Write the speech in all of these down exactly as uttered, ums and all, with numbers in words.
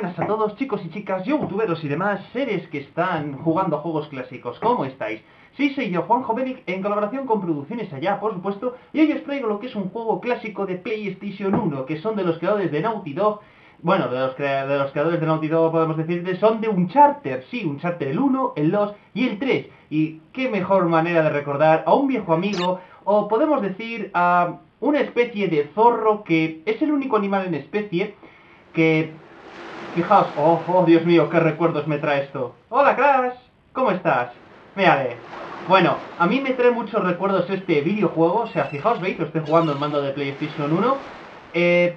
buenas a todos, chicos y chicas, youtuberos y demás seres que están jugando a juegos clásicos. ¿Cómo estáis? Sí, soy yo, juanjoBenic, en colaboración con Producciones Allá, por supuesto. Y hoy os traigo lo que es un juego clásico de PlayStation uno, que son de los creadores de Naughty Dog. Bueno, de los, crea de los creadores de Naughty Dog, podemos decir, son de Uncharted. Sí, Uncharted el uno, el dos y el tres. Y qué mejor manera de recordar a un viejo amigo, o podemos decir a una especie de zorro que es el único animal en especie que... Fijaos, oh, oh, Dios mío, qué recuerdos me trae esto. Hola, Crash, ¿cómo estás? Mírale. Bueno, a mí me trae muchos recuerdos este videojuego. O sea, fijaos, veis, lo estoy jugando en mando de PlayStation uno. Eh,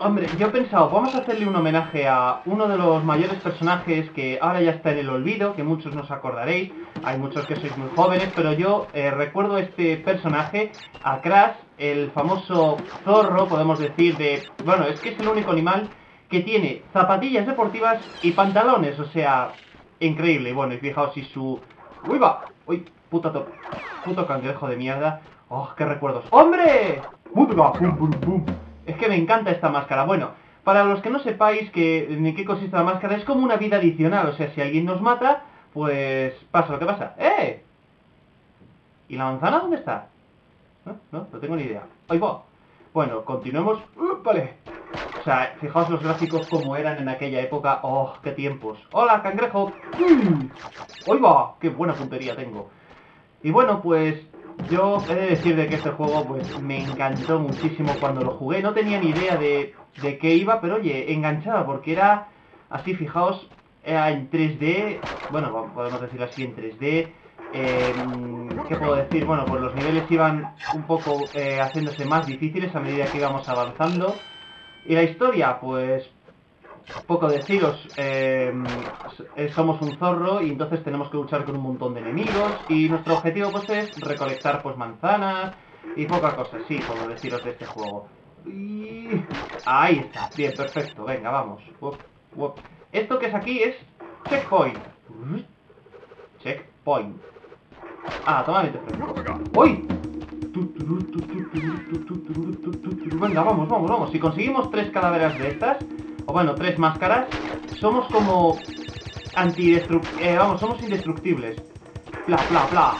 hombre, yo he pensado, vamos a hacerle un homenaje a uno de los mayores personajes que ahora ya está en el olvido, que muchos nos acordaréis. Hay muchos que sois muy jóvenes, pero yo eh, recuerdo este personaje, a Crash, el famoso zorro, podemos decir, de... Bueno, es que es el único animal que tiene zapatillas deportivas y pantalones, o sea, increíble. Bueno, y fijaos si su... ¡Uy, va! ¡Uy, puta to... puto cangrejo de mierda! ¡Oh, qué recuerdos! ¡Hombre! Es que me encanta esta máscara. Bueno, para los que no sepáis que en qué consiste la máscara, es como una vida adicional, o sea, si alguien nos mata, pues pasa lo que pasa. ¡Eh! ¿Y la manzana dónde está? No, no, no tengo ni idea. ¡Ay, va! Bueno, continuemos. Uh, vale. O sea, fijaos los gráficos como eran en aquella época. ¡Oh, qué tiempos! ¡Hola, cangrejo! ¡Uy, va! ¡Qué buena puntería tengo! Y bueno, pues yo he de decir de que este juego pues me encantó muchísimo cuando lo jugué. No tenía ni idea de, de qué iba, pero oye, enganchaba porque era así, fijaos, era en tres D. Bueno, podemos decir así en tres D. Eh, ¿Qué puedo decir? Bueno, pues los niveles iban un poco eh, haciéndose más difíciles a medida que íbamos avanzando. Y la historia, pues, poco deciros, eh, somos un zorro y entonces tenemos que luchar con un montón de enemigos y nuestro objetivo, pues, es recolectar, pues, manzanas y poca cosa, sí, puedo deciros de este juego. Y... ahí está, bien, perfecto, venga, vamos. Uop, uop. Esto que es aquí es checkpoint. Checkpoint. Ah, toma, vete. ¡Uy! Venga, vamos, vamos, vamos. Si conseguimos tres calaveras de estas, o bueno, tres máscaras, somos como antidestructibles. Eh, vamos, somos indestructibles. Bla, bla, bla.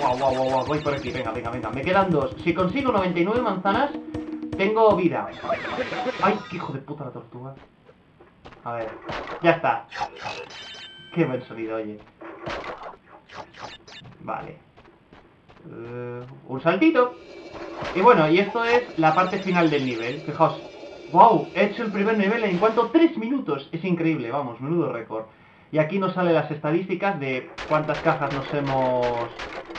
Guau, guau, guau, guau. Voy por aquí. Venga, venga, venga. Me quedan dos. Si consigo noventa y nueve manzanas, tengo vida. Ay, qué hijo de puta la tortuga. A ver, ya está. Qué buen sonido, oye. Vale. Uh, un saltito. Y bueno, y esto es la parte final del nivel. Fijaos, wow, he hecho el primer nivel en cuanto tres minutos. Es increíble, vamos, menudo récord. Y aquí nos salen las estadísticas de cuántas cajas nos hemos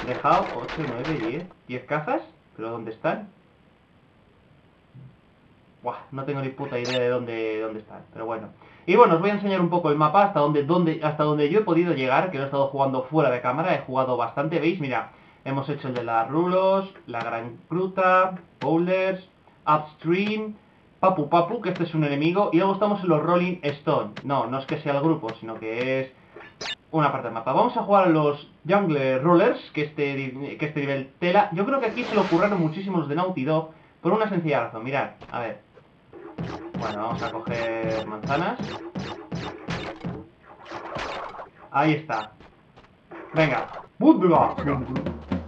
dejado. Ocho, nueve, diez. ¿diez cajas? ¿Pero dónde están? Buah, no tengo ni puta idea de dónde, dónde están. Pero bueno. Y bueno, os voy a enseñar un poco el mapa hasta donde, donde, hasta donde yo he podido llegar, que lo he estado jugando fuera de cámara. He jugado bastante, ¿veis? Mira, hemos hecho el de las rulos, la gran fruta, boulders, upstream, papu papu, que este es un enemigo, y luego estamos en los rolling stone. No, no es que sea el grupo, sino que es una parte del mapa. Vamos a jugar a los jungle rollers, que este, que este nivel tela. Yo creo que aquí se lo curraron muchísimo los de Naughty Dog, por una sencilla razón, mirad, a ver. Bueno, vamos a coger manzanas. Ahí está. Venga.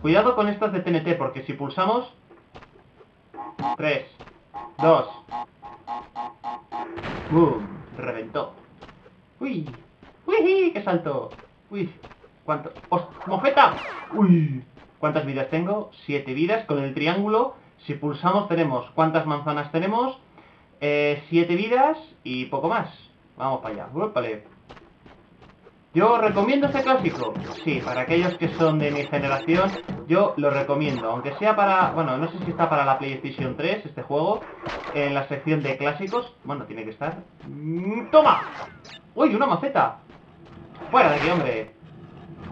Cuidado con estas de T N T, porque si pulsamos... tres, dos... ¡Boom! Reventó. ¡Uy! ¡Uy! ¡Qué salto! ¡Uy! ¿Cuánto? ¡Oh! ¡Mofeta! ¡Uy! ¿Cuántas vidas tengo? siete vidas. Con el triángulo, si pulsamos, tenemos... ¿Cuántas manzanas tenemos? Eh, siete vidas y poco más. Vamos para allá. ¡Vale! Yo recomiendo este clásico, sí, para aquellos que son de mi generación, yo lo recomiendo, aunque sea para, bueno, no sé si está para la PlayStation tres, este juego, en la sección de clásicos, bueno, tiene que estar... ¡Toma! ¡Uy, una maceta! ¡Fuera de aquí, hombre!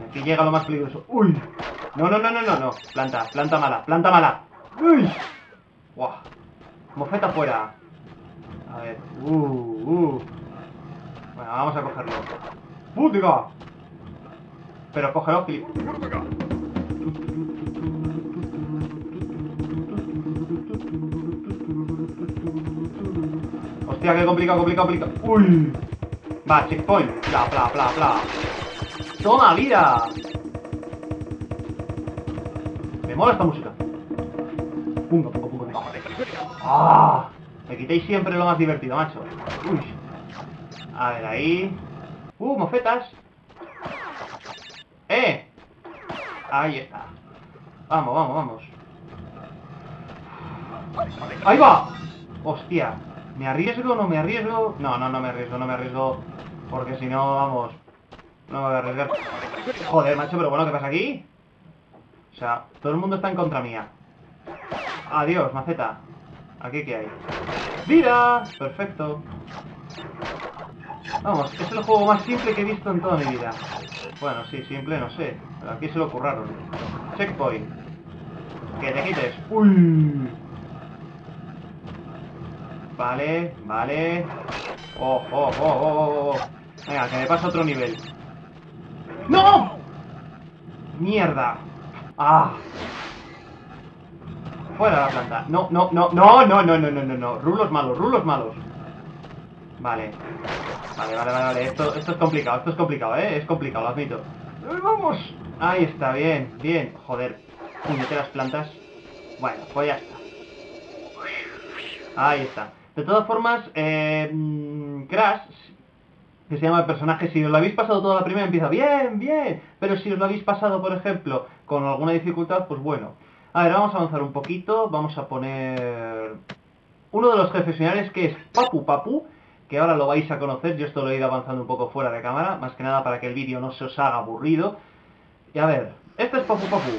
Aquí llega lo más peligroso. ¡Uy! No, no, no, no, no, no, planta, planta mala, planta mala. ¡Uy! ¡Guau! Mofeta fuera. A ver, uh, uh. Bueno, vamos a cogerlo. ¡Búdiga! Pero cógelo, Filip. Hostia, qué complicado, complicado, complicado. Uy. Va, checkpoint. Pla, pla, pla, pla. Toma, mira. Me mola esta música. Pungo, pungo, pungo. Ah, me quitéis siempre lo más divertido, macho. Uy. A ver, ahí. Uh, mofetas. Eh. Ahí está. Vamos, vamos, vamos. ¡Ahí va! Hostia, ¿me arriesgo? ¿No me arriesgo? No, no, no me arriesgo, no me arriesgo. Porque si no, vamos. No me voy a arriesgar. Joder, macho, pero bueno, ¿qué pasa aquí? O sea, todo el mundo está en contra mía. Adiós, maceta. ¿Aquí qué hay? ¡Vida! Perfecto. Vamos, es el juego más simple que he visto en toda mi vida. Bueno, sí, simple, no sé. Pero aquí se lo curraron. Checkpoint. Que te quites. ¡Uy! Vale, vale. Oh, oh, oh, oh, oh. Venga, que me pasa otro nivel. ¡No! ¡Mierda! ¡Ah! Fuera la planta. No, no, no, no, no, no, no, no, no, no. Rulos malos, rulos malos. Vale. Vale, vale, vale, vale. Esto, esto es complicado, esto es complicado, eh. Es complicado, lo admito. ¡Vamos! Ahí está, bien, bien. Joder. Puñeteras plantas. Bueno, pues ya está. Ahí está. De todas formas, eh, Crash, que se llama el personaje, si os lo habéis pasado toda la primera empieza bien, bien, pero si os lo habéis pasado, por ejemplo, con alguna dificultad, pues bueno. A ver, vamos a avanzar un poquito, vamos a poner uno de los jefes finales, que es Papu Papu, que ahora lo vais a conocer. Yo esto lo he ido avanzando un poco fuera de cámara, más que nada para que el vídeo no se os haga aburrido. Y a ver, este es Papu Papu.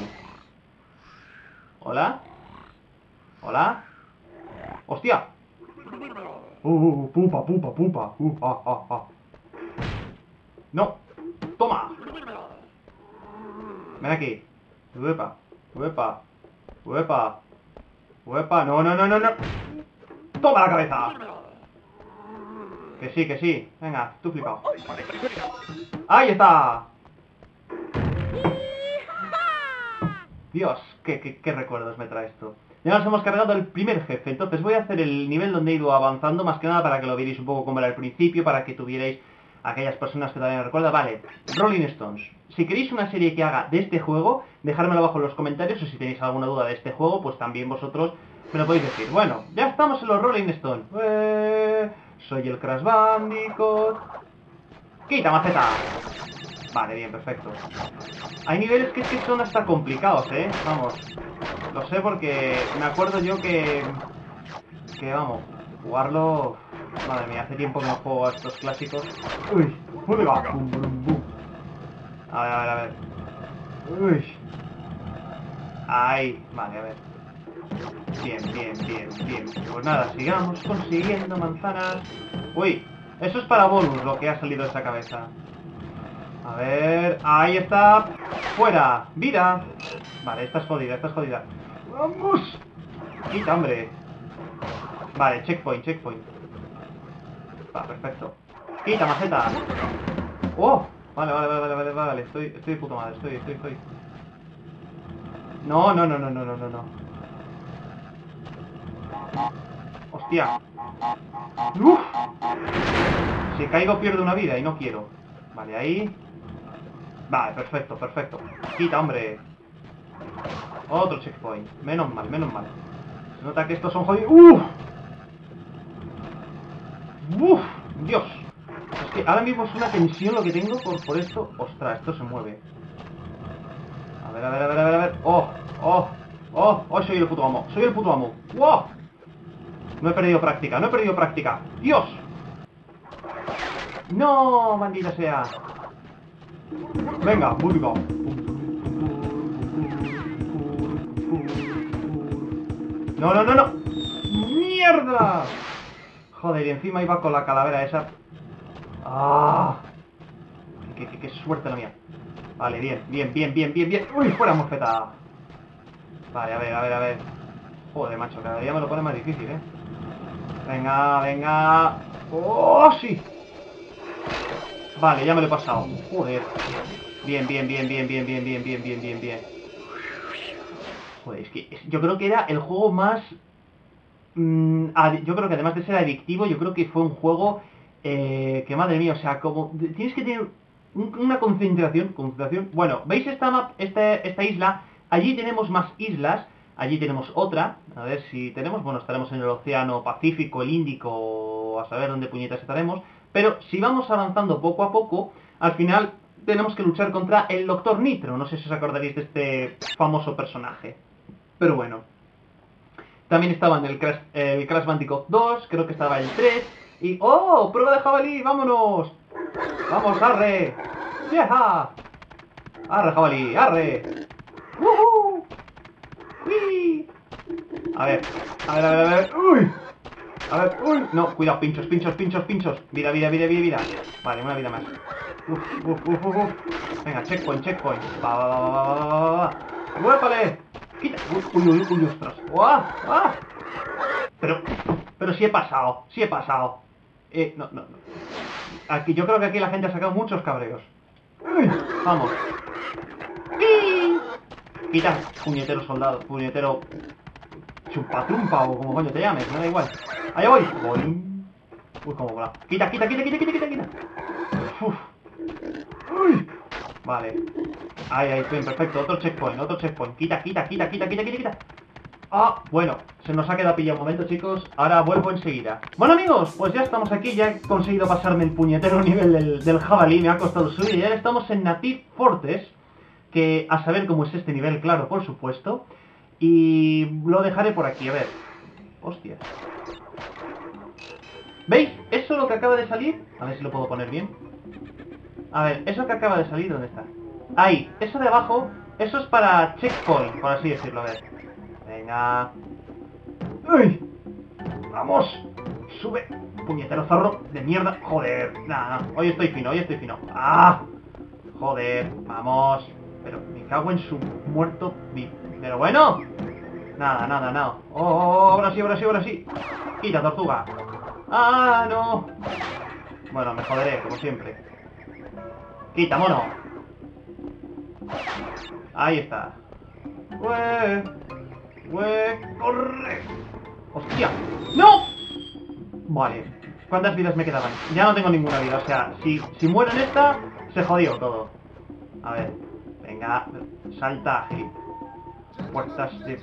Hola. Hola. ¡Hostia! Uh, uh, pupa, pupa, pupa. Uh, ah, ah, ah. No. Toma. Ven aquí. Uepa. Uepa. Uepa. Uepa. No, no, no, no, no. Toma la cabeza. Que sí, que sí. Venga, tú flipado. ¡Ahí está! Dios, qué, qué, qué recuerdos me trae esto. Ya nos hemos cargado el primer jefe, entonces voy a hacer el nivel donde he ido avanzando, más que nada para que lo vierais un poco como era al principio, para que tuvierais aquellas personas que todavía me recuerdan. Vale, Rolling Stones. Si queréis una serie que haga de este juego, dejármelo abajo en los comentarios, o si tenéis alguna duda de este juego, pues también vosotros me lo podéis decir. Bueno, ya estamos en los Rolling Stones. Eh, soy el Crash Bandicoot. ¡Quita, maceta! Vale, bien, perfecto. Hay niveles que es que son hasta complicados, ¿eh? Vamos. Lo sé porque me acuerdo yo que... Que vamos, jugarlo... Madre mía, hace tiempo que no juego a estos clásicos. Uy, muy va. A ver, a ver, a ver. Uy. Ahí, vale, a ver. Bien, bien, bien, bien. Pues nada, sigamos consiguiendo manzanas. Uy, eso es para bonus lo que ha salido de esa cabeza. A ver, ahí está. ¡Fuera! ¡Vida! Vale, esta es jodida, esta es jodida. ¡Vamos! ¡Quita, hombre! Vale, checkpoint, checkpoint. Va, perfecto. ¡Quita, maceta! ¡Oh! Vale, vale, vale, vale, vale, estoy, estoy de puta madre, estoy, estoy, estoy. No, no, no, no, no, no, no, no. ¡Hostia! ¡Uf! Si caigo pierdo una vida y no quiero. Vale, ahí. Vale, perfecto, perfecto. Quita, hombre. Otro checkpoint. Menos mal, menos mal. Se nota que estos son jodidos. ¡Uf! ¡Uf! ¡Dios! Es que ahora mismo es una tensión lo que tengo por, por esto. ¡Ostras! Esto se mueve. A ver, a ver, a ver, a ver, a ver. ¡Oh! ¡Oh! ¡Oh! ¡Oh! Soy el puto amo. Soy el puto amo. ¡Wow! No he perdido práctica, no he perdido práctica. ¡Dios! ¡No! ¡Maldita sea! Venga, búlgaro. No, no, no, no. ¡Mierda! Joder, y encima iba con la calavera esa. ¡Ah! ¡Qué, qué, qué suerte la mía! Vale, bien, bien, bien, bien, bien, bien. ¡Uy, fuera, mofeta! Vale, a ver, a ver, a ver. Joder, macho, cada día me lo pone más difícil, ¿eh? Venga, venga. ¡Oh, sí! Vale, ya me lo he pasado. Joder. Bien, bien, bien, bien, bien, bien, bien, bien, bien, bien, bien. Joder, es que yo creo que era el juego más mmm, yo creo que además de ser adictivo, yo creo que fue un juego eh, que, madre mía, o sea, como tienes que tener un, una concentración, concentración. Bueno, ¿veis esta, map, esta, esta isla? Allí tenemos más islas, allí tenemos otra, a ver si tenemos, bueno, estaremos en el océano Pacífico, el Índico, o a saber dónde puñetas estaremos, pero si vamos avanzando poco a poco, al final tenemos que luchar contra el Doctor Nitro, no sé si os acordaréis de este famoso personaje, pero bueno. También estaban el Crash, el Crash Bandicoot dos, creo que estaba el tres, y ¡oh! ¡Prueba de jabalí! ¡Vámonos! ¡Vamos, arre! ¡Vieja! ¡Arre, jabalí! ¡Arre! ¡Woohoo! ¡Uy! A ver, a ver, a ver, a ver. ¡Uy! A ver, uy. No, cuidado, pinchos, pinchos, pinchos, pinchos. Vida, vida, vida, vida, vida. Vale, una vida más. Uf, uf, uf, uf, uf. Venga, checkpoint, checkpoint. Va, va, va, va, va, va, va. ¡Vuépale! ¡Quita! Uy, uy, uy, uy, ostras. ¡Uah! ¡Ah! Pero, pero sí he pasado, sí he pasado. Eh, no, no, no. Aquí, yo creo que aquí la gente ha sacado muchos cabreos. Uy, vamos. ¡Uy! Quita, puñetero soldado, puñetero chupatrumpa o como coño te llames, me da igual. Allá voy. Bolín. Uy, como vola. Quita, quita, quita, quita, quita, quita, quita. Uf. Uy. Vale. Ahí, ahí, bien, perfecto. Otro checkpoint, otro checkpoint. Quita, quita, quita, quita, quita, quita, quita. Ah, bueno, se nos ha quedado pillado un momento, chicos. Ahora vuelvo enseguida. Bueno, amigos, pues ya estamos aquí. Ya he conseguido pasarme el puñetero nivel del, del jabalí. Me ha costado subir. Y ahora estamos en Native Fortress, que a saber cómo es este nivel, claro, por supuesto. Y lo dejaré por aquí, a ver. Hostia. ¿Veis? Eso lo que acaba de salir. A ver si lo puedo poner bien. A ver, eso que acaba de salir, ¿dónde está? Ahí, eso de abajo. Eso es para checkpoint, por así decirlo, a ver. Venga. ¡Uy! ¡Vamos! ¡Sube! Puñetero zorro de mierda. Joder, nada, nah. Hoy estoy fino, hoy estoy fino. ¡Ah! Joder, vamos. Pero me cago en su muerto vivo. Pero bueno. Nada, nada, nada. Oh, oh, ahora sí, ahora sí, ahora sí. Quita, tortuga. Ah, no. Bueno, me joderé, como siempre. Quita, mono. Ahí está. Ué. Ué. Corre. Hostia. ¡No! Vale. ¿Cuántas vidas me quedaban? Ya no tengo ninguna vida. O sea, si, si muero en esta, se jodió todo. A ver. Venga. Salta, gilip. Puertas de...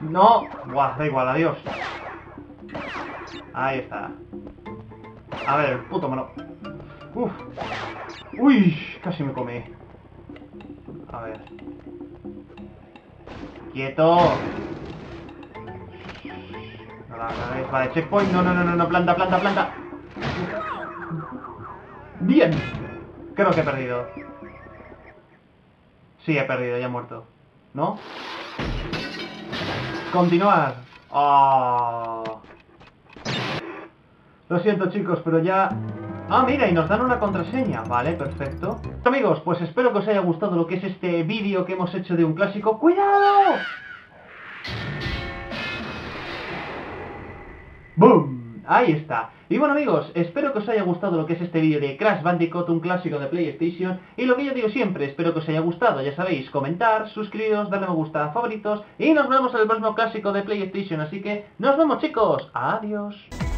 No. Buah, da igual, adiós. Ahí está. A ver, puto mano. Uf. Uy, casi me comí. A ver. Quieto. Vale, checkpoint. No, no, no, no, no, planta, planta, planta. Bien. Creo que he perdido. Sí, he perdido, ya he muerto. ¿No? Continuar. Oh. Lo siento, chicos, pero ya... Ah, mira, y nos dan una contraseña. Vale, perfecto. Amigos, pues espero que os haya gustado lo que es este vídeo que hemos hecho de un clásico. ¡Cuidado! ¡Boom! Ahí está. Y bueno, amigos, espero que os haya gustado lo que es este vídeo de Crash Bandicoot, un clásico de PlayStation. Y lo que yo digo siempre, espero que os haya gustado. Ya sabéis, comentar, suscribiros, darle me gusta, favoritos. Y nos vemos en el próximo clásico de PlayStation. Así que, nos vemos, chicos. Adiós.